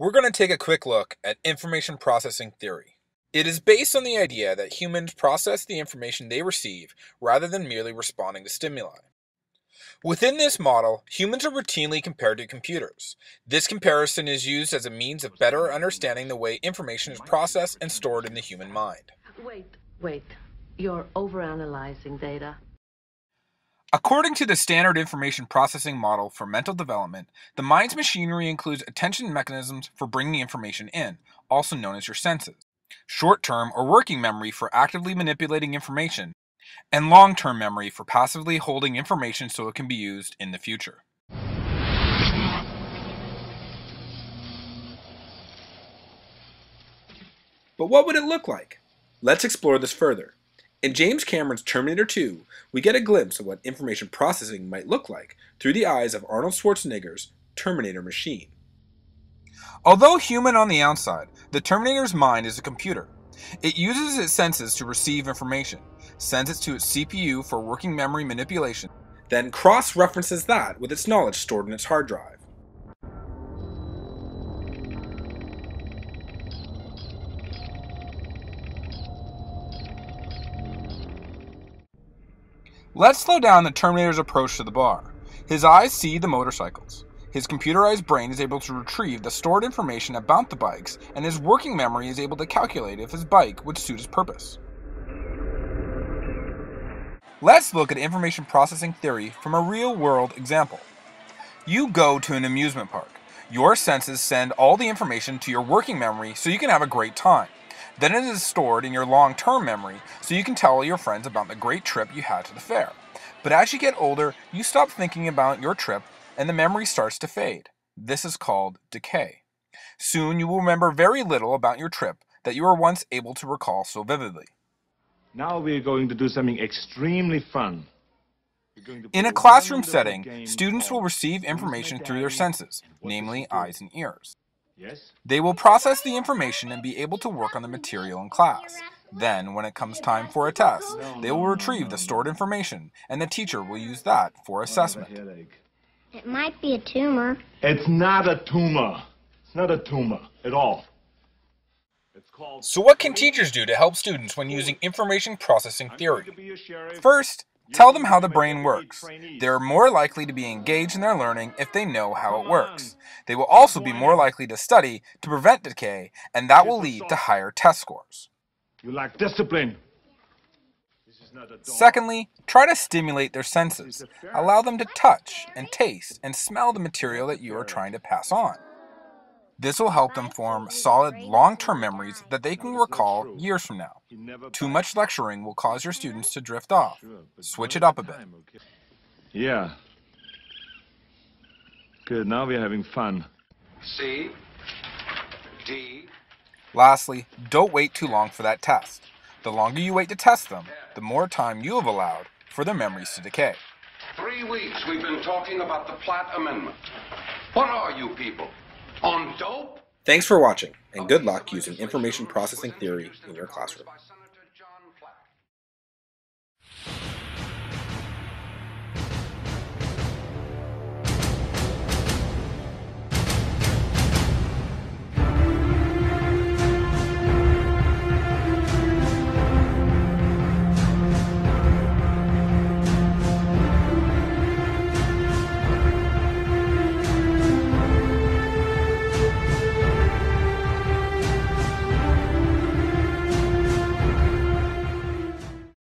We're going to take a quick look at information processing theory. It is based on the idea that humans process the information they receive rather than merely responding to stimuli. Within this model, humans are routinely compared to computers. This comparison is used as a means of better understanding the way information is processed and stored in the human mind. Wait. You're overanalyzing data. According to the standard information processing model for mental development, the mind's machinery includes attention mechanisms for bringing information in, also known as your senses, short-term or working memory for actively manipulating information, and long-term memory for passively holding information so it can be used in the future. But what would it look like? Let's explore this further. In James Cameron's Terminator 2, we get a glimpse of what information processing might look like through the eyes of Arnold Schwarzenegger's Terminator machine. Although human on the outside, the Terminator's mind is a computer. It uses its senses to receive information, sends it to its CPU for working memory manipulation, then cross-references that with its knowledge stored in its hard drive. Let's slow down the Terminator's approach to the bar. His eyes see the motorcycles. His computerized brain is able to retrieve the stored information about the bikes, and his working memory is able to calculate if his bike would suit his purpose. Let's look at information processing theory from a real-world example. You go to an amusement park. Your senses send all the information to your working memory so you can have a great time. Then it is stored in your long-term memory so you can tell your friends about the great trip you had to the fair. But as you get older, you stop thinking about your trip and the memory starts to fade. This is called decay. Soon you will remember very little about your trip that you were once able to recall so vividly. Now we're going to do something extremely fun. In a classroom setting, students will receive information through their senses, namely eyes and ears. They will process the information and be able to work on the material in class. Then, when it comes time for a test, they will retrieve the stored information, and the teacher will use that for assessment. It might be a tumor. It's not a tumor. It's not a tumor at all. So what can teachers do to help students when using information processing theory? First, tell them how the brain works. They're more likely to be engaged in their learning if they know how it works. They will also be more likely to study to prevent decay, and that will lead to higher test scores. You lack discipline. Secondly, try to stimulate their senses. Allow them to touch and taste and smell the material that you are trying to pass on. This will help them form solid, long-term memories that they can recall years from now. Too much lecturing will cause your students to drift off. Switch it up a bit. Yeah. Good, now we're having fun. C. D. Lastly, don't wait too long for that test. The longer you wait to test them, the more time you have allowed for their memories to decay. 3 weeks we've been talking about the Platt Amendment. What are you people? On dope? Thanks for watching, and good luck using information processing theory in your classroom.